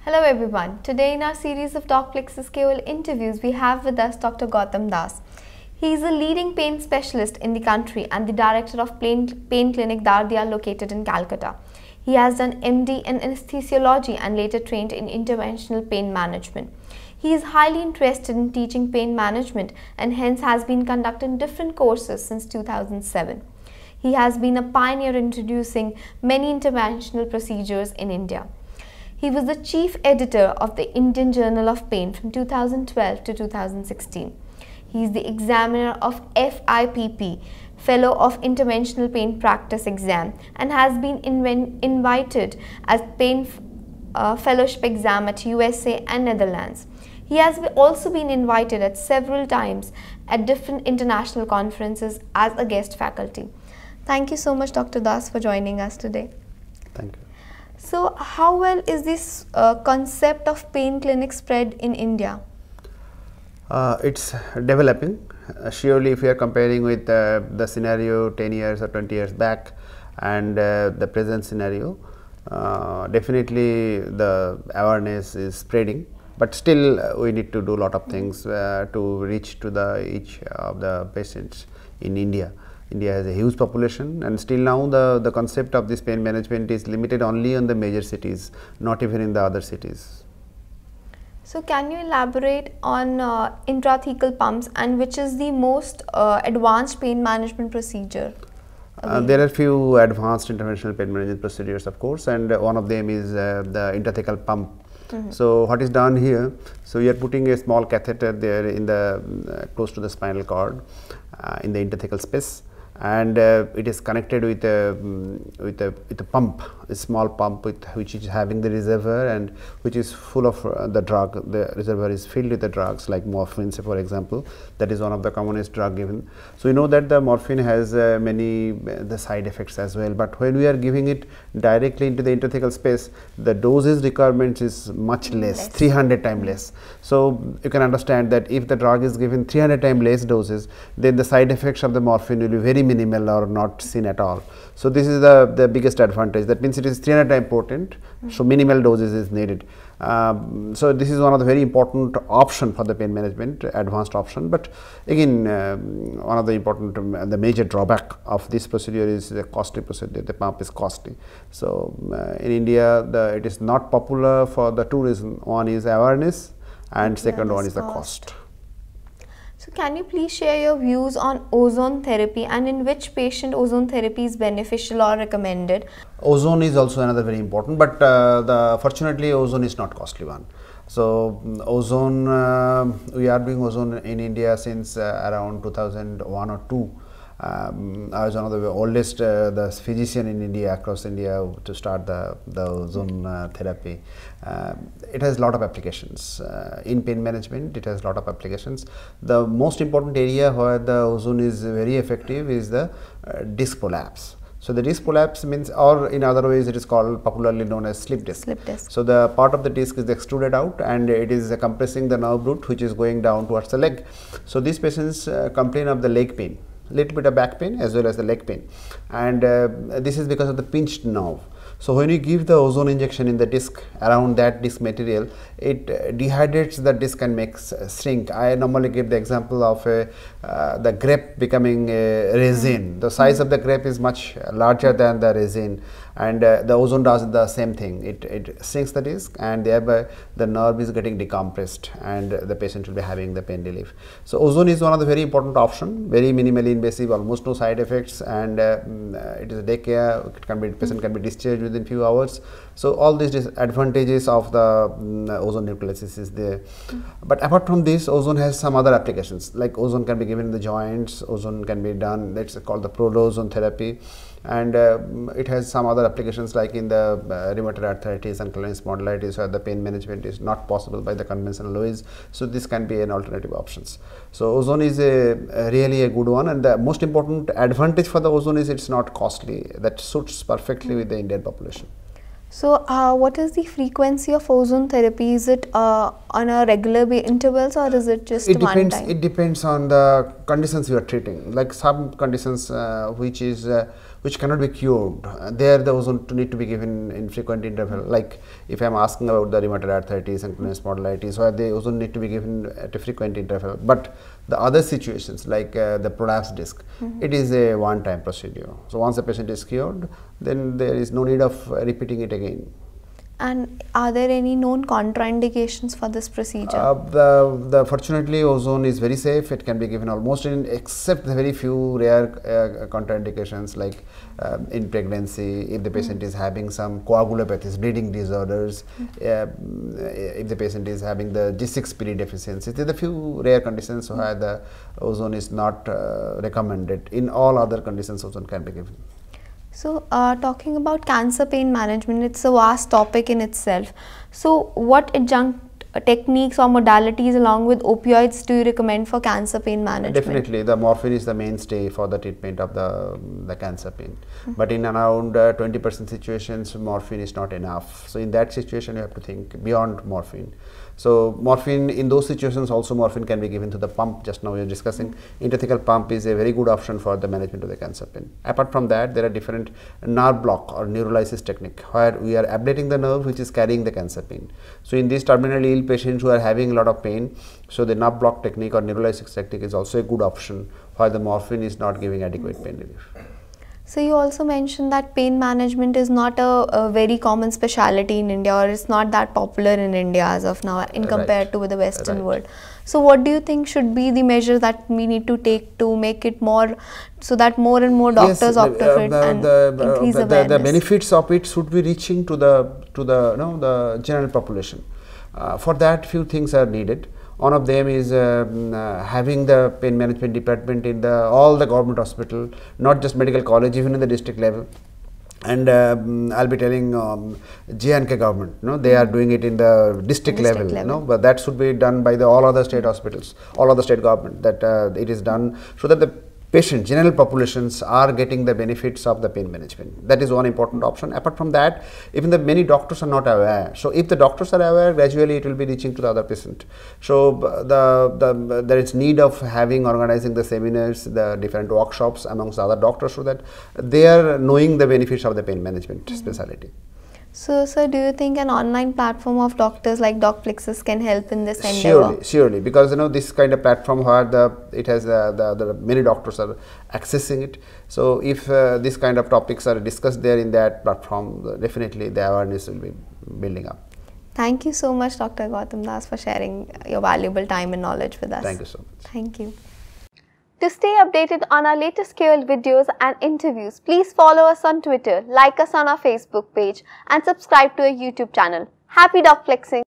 Hello everyone, today in our series of Docplexus KOL interviews we have with us Dr. Gautam Das. He is a leading pain specialist in the country and the director of pain clinic Dardia located in Kolkata. He has done MD in anesthesiology and later trained in interventional pain management. He is highly interested in teaching pain management and hence has been conducting different courses since 2007. He has been a pioneer introducing many interventional procedures in India. He was the chief editor of the Indian Journal of Pain from 2012 to 2016. He is the examiner of FIPP, Fellow of Interventional Pain Practice Exam, and has been invited as Pain Fellowship Exam at USA and Netherlands. He has also been invited at several times at different international conferences as a guest faculty. Thank you so much, Dr. Das, for joining us today. Thank you. So how well is this concept of pain clinic spread in India? It's developing. Surely if you are comparing with the scenario 10 years or 20 years back and the present scenario, definitely the awareness is spreading, but still we need to do a lot of things to reach to each of the patients in India. India has a huge population, and still now the concept of this pain management is limited only on the major cities, not even in the other cities. So can you elaborate on intrathecal pumps and which is the most advanced pain management procedure? There are few advanced interventional pain management procedures, of course, and one of them is the intrathecal pump. Mm-hmm. So what is done here, so you are putting a small catheter there in the close to the spinal cord in the intrathecal space, and it is connected with a pump, a small pump which is having the reservoir and which is full of the drug. The reservoir is filled with the drugs like morphine, say, for example. That is one of the commonest drug given. So you know that the morphine has many the side effects as well, but when we are giving it directly into the intrathecal space, the dosage requirement is much less, 300 times less. So you can understand that if the drug is given 300 times less doses, then the side effects of the morphine will be very minimal or not seen at all. So this is the biggest advantage. That means it is 300 times potent, mm-hmm. So minimal doses is needed. So this is one of the very important option for the pain management, advanced option. But again, one of the important, the major drawback of this procedure is the costly procedure. The pump is costly. So in India, it is not popular for the two reasons. One is awareness, and second one is the cost. So can you please share your views on ozone therapy and in which patient ozone therapy is beneficial or recommended? Ozone is also another very important, but fortunately ozone is not costly one. So ozone, we are doing ozone in India since around 2001 or 2. I was one of the oldest the physician in India, across India, to start the ozone therapy. It has a lot of applications. In pain management, it has a lot of applications. The most important area where the ozone is very effective is the disc prolapse. So the disc prolapse means, or in other ways it is called, popularly known as slip disc. So the part of the disc is extruded out and it is compressing the nerve root which is going down towards the leg. So these patients complain of the leg pain, little bit of back pain as well as the leg pain, and this is because of the pinched nerve. So when you give the ozone injection in the disc, around that disc material, it dehydrates the disc and makes shrink. I normally give the example of the grape becoming a resin. The size of the grape is much larger than the resin, and the ozone does the same thing. It shrinks the disc, and thereby the nerve is getting decompressed and the patient will be having the pain relief. So ozone is one of the very important option, very minimally invasive, almost no side effects, and it is a day care. It can be, patient can be discharged within few hours. So all these disadvantages of the ozone nucleases is there. But apart from this, ozone has some other applications, like ozone can be given in the joints, ozone can be done, that's called the prodozone therapy. and it has some other applications like in the rheumatoid arthritis and cutaneous spondylitis, where the pain management is not possible by the conventional ways. So this can be an alternative options. So ozone is a really a good one, and the most important advantage for the ozone is it's not costly. That suits perfectly with the Indian population. So what is the frequency of ozone therapy? Is it on a regular intervals, or is it just one time? It depends on the conditions you are treating. Like some conditions which cannot be cured, there the ozone need to be given in frequent interval. Like if I am asking about the rheumatoid arthritis and cutaneous spondylitis, where the ozone need to be given at a frequent interval. But the other situations like the prolapse disc, it is a one-time procedure. So once the patient is cured, then there is no need of repeating it again. And are there any known contraindications for this procedure? Fortunately, ozone is very safe. It can be given almost except the very few rare contraindications like in pregnancy, if the patient is having some coagulopathies, bleeding disorders, if the patient is having the G6PD deficiency. There are the few rare conditions where the ozone is not recommended. In all other conditions, ozone can be given. So, talking about cancer pain management, it's a vast topic in itself. So, what adjunct techniques or modalities along with opioids do you recommend for cancer pain management? Definitely, the morphine is the mainstay for the treatment of the cancer pain. But in around 20% situations, morphine is not enough. So, in that situation, you have to think beyond morphine. So, morphine in those situations also morphine can be given to the pump. Just now we are discussing intrathecal pump is a very good option for the management of the cancer pain. Apart from that, there are different nerve block or neurolysis technique where we are ablating the nerve which is carrying the cancer pain. So, in these terminally ill patients who are having a lot of pain, so the nerve block technique or neurolysis technique is also a good option where the morphine is not giving adequate pain relief. So, you also mentioned that pain management is not a very common specialty in India, or it's not that popular in India as of now in compared to the Western world. So, what do you think should be the measures that we need to take to make it more, so that more and more doctors opt for it and increase awareness? The benefits of it should be reaching to the general population. For that, few things are needed. One of them is having the pain management department in all the government hospital, not just medical college, even in the district level. And I'll be telling J&K government, they are doing it in the district level. But that should be done by all other state hospitals, all other state government, that it is done so that the patient, general populations are getting the benefits of the pain management. That is one important option. Apart from that, even the many doctors are not aware. So, if the doctors are aware, gradually it will be reaching to the other patient. So, there is need of organizing the seminars, the different workshops amongst other doctors so that they are knowing the benefits of the pain management specialty. So, sir, do you think an online platform of doctors like Docplexus can help in this endeavor? Surely, surely, because this kind of platform where it has many doctors are accessing it. So, if this kind of topics are discussed there in that platform, definitely the awareness will be building up. Thank you so much, Dr. Gautam Das, for sharing your valuable time and knowledge with us. Thank you so much. Thank you. To stay updated on our latest KOL videos and interviews, please follow us on Twitter, like us on our Facebook page, and subscribe to our YouTube channel. Happy Docplexing!